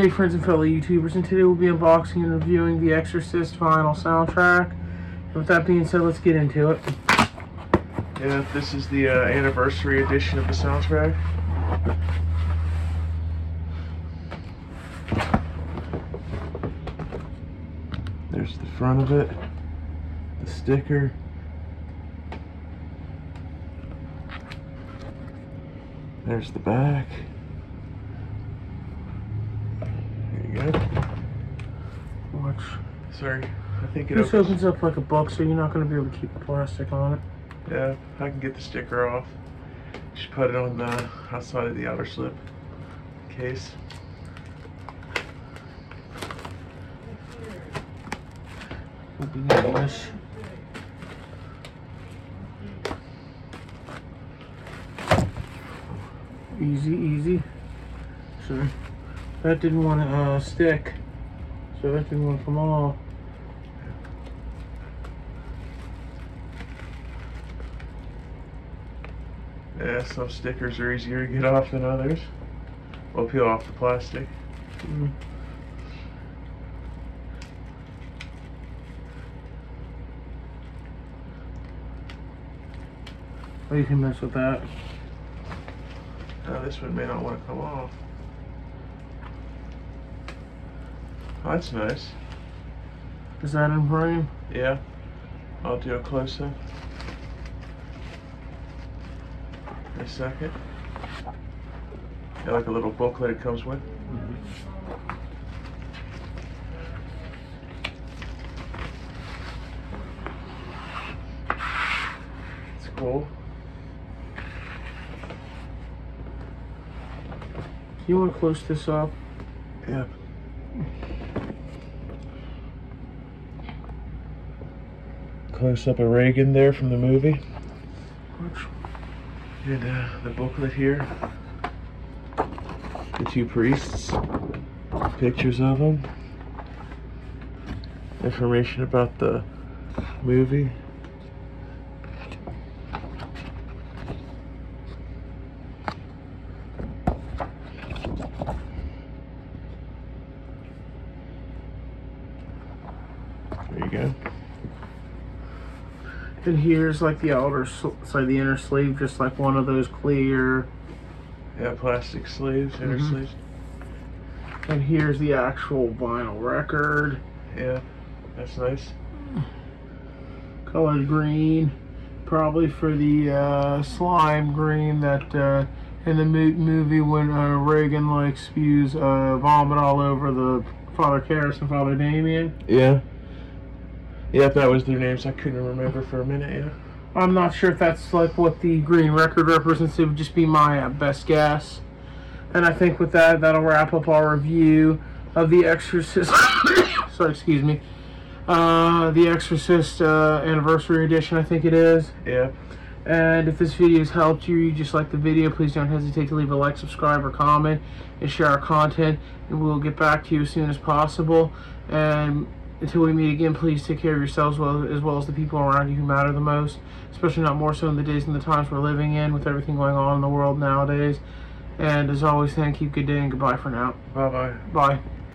Hey friends and fellow YouTubers, and today we'll be unboxing and reviewing The Exorcist vinyl soundtrack. And with that being said, let's get into it. Yeah, this is the anniversary edition of the soundtrack. There's the front of it, the sticker. There's the back. Watch. Sorry, I think it opens up like a book, so you're not going to be able to keep the plastic on it. Yeah, I can get the sticker off. Just put it on the outside of the outer slip case. We'll be needing this. Easy, easy. Sorry. That didn't want to stick, so that didn't want to come off. Yeah, some stickers are easier to get off than others. We'll peel off the plastic. Oh, you can mess with that. Now, this one may not want to come off. Oh, that's nice. Is that in frame? Yeah. I'll do a close-up in a second. Yeah, like a little booklet it comes with. It's cool. You want to close this up? Yeah. Close up of Reagan there from the movie. And the booklet here. The two priests. Pictures of them. Information about the movie. There you go. And here's like the outer side, the inner sleeve, just like one of those clear, yeah, plastic sleeves, inner sleeves. And here's the actual vinyl record. Yeah, that's nice. Colored green, probably for the slime green that in the movie when Reagan like spews vomit all over the Father Karras and Father Damien. Yeah. Yep, that was their names. I couldn't remember for a minute, yeah. I'm not sure if that's like what the green record represents. It would just be my best guess. And I think with that, that'll wrap up our review of The Exorcist. Sorry, excuse me. The Exorcist Anniversary Edition, I think it is. Yeah. And if this video has helped you, you just like the video, please don't hesitate to leave a like, subscribe, or comment, and share our content. And we'll get back to you as soon as possible. And until we meet again, please take care of yourselves as well as the people around you who matter the most, especially not more so in the days and the times we're living in with everything going on in the world nowadays. And as always, thank you, good day, and goodbye for now. Bye-bye. Bye.